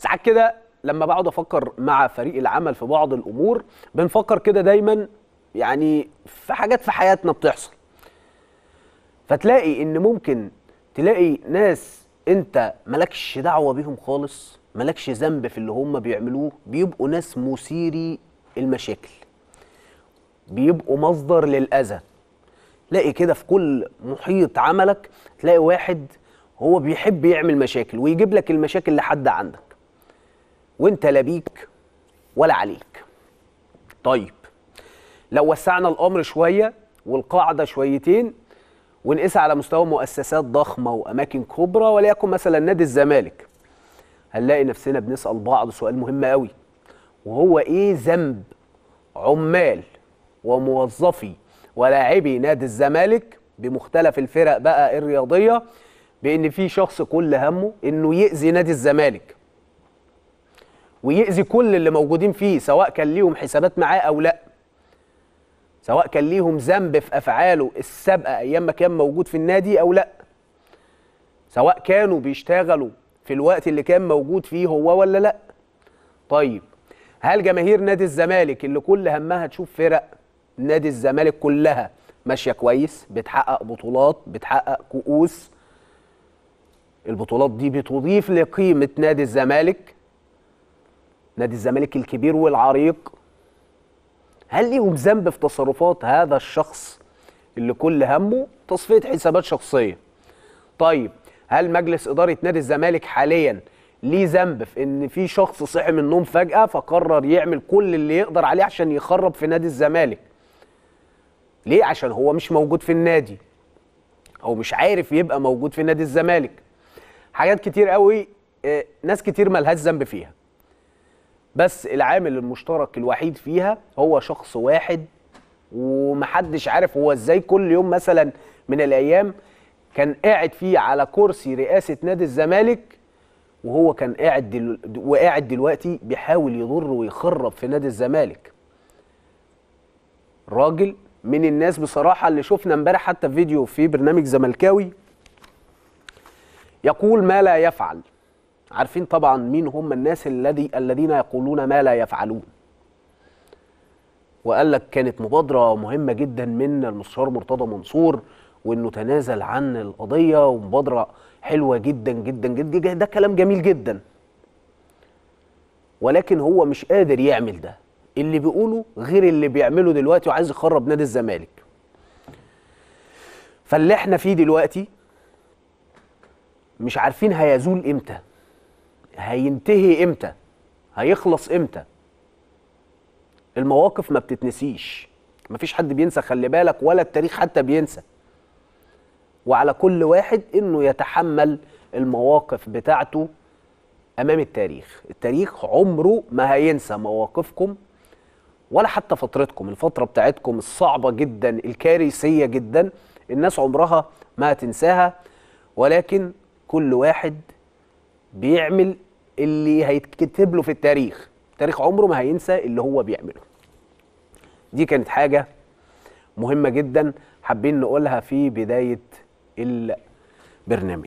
ساعات كده لما بقعد افكر مع فريق العمل في بعض الامور بنفكر كده دايما يعني في حاجات في حياتنا بتحصل، فتلاقي ان ممكن تلاقي ناس انت مالكش دعوه بيهم خالص، مالكش ذنب في اللي هم بيعملوه، بيبقوا ناس مثيري المشاكل، بيبقوا مصدر للاذى. تلاقي كده في كل محيط عملك تلاقي واحد هو بيحب يعمل مشاكل ويجيب لك المشاكل لحد عندك، وانت لا بيك ولا عليك. طيب لو وسعنا الامر شويه والقاعده شويتين ونقيس على مستوى مؤسسات ضخمه واماكن كبرى، وليكن مثلا نادي الزمالك، هنلاقي نفسنا بنسال بعض سؤال مهم قوي، وهو ايه ذنب عمال وموظفي ولاعبي نادي الزمالك بمختلف الفرق بقى الرياضيه بان في شخص كل همه انه يأذي نادي الزمالك ويأذي كل اللي موجودين فيه، سواء كان ليهم حسابات معاه او لا، سواء كان ليهم ذنب في افعاله السابقه ايام ما كان موجود في النادي او لا، سواء كانوا بيشتغلوا في الوقت اللي كان موجود فيه هو ولا لا. طيب هل جماهير نادي الزمالك اللي كل همها تشوف فرق نادي الزمالك كلها ماشيه كويس، بتحقق بطولات، بتحقق كؤوس، البطولات دي بتضيف لقيمه نادي الزمالك، نادي الزمالك الكبير والعريق، هل ليهم ذنب في تصرفات هذا الشخص اللي كل همه تصفية حسابات شخصية؟ طيب هل مجلس إدارة نادي الزمالك حاليا ليه ذنب في إن في شخص صحي من النوم فجأة فقرر يعمل كل اللي يقدر عليه عشان يخرب في نادي الزمالك؟ ليه؟ عشان هو مش موجود في النادي أو مش عارف يبقى موجود في نادي الزمالك. حاجات كتير قوي ناس كتير مالهاش ذنب فيها، بس العامل المشترك الوحيد فيها هو شخص واحد، ومحدش عارف هو ازاي كل يوم مثلا من الايام كان قاعد فيه على كرسي رئاسة نادي الزمالك، وهو كان قاعد دلوقتي بيحاول يضر ويخرب في نادي الزمالك. راجل من الناس بصراحة اللي شفنا امبارح حتى في فيديو في برنامج زملكاوي يقول ما لا يفعل. عارفين طبعا مين هم الناس الذين يقولون ما لا يفعلون، وقال لك كانت مبادرة مهمة جدا من المستشار مرتضى منصور وانه تنازل عن القضية، ومبادرة حلوة جدا جدا جدا، ده كلام جميل جدا، ولكن هو مش قادر يعمل ده، اللي بيقوله غير اللي بيعمله دلوقتي، وعايز يخرب نادي الزمالك. فاللي احنا فيه دلوقتي مش عارفين هيزول امتى، هينتهي امتى، هيخلص امتى. المواقف ما بتتنسيش، ما فيش حد بينسى، خلي بالك، ولا التاريخ حتى بينسى، وعلى كل واحد انه يتحمل المواقف بتاعته امام التاريخ. التاريخ عمره ما هينسى مواقفكم ولا حتى فترتكم، الفترة بتاعتكم الصعبة جدا الكارثية جدا الناس عمرها ما هتنساها، ولكن كل واحد بيعمل اللي هيتكتب له في التاريخ، التاريخ عمره ما هينسى اللي هو بيعمله. دي كانت حاجة مهمة جدا حابين نقولها في بداية البرنامج.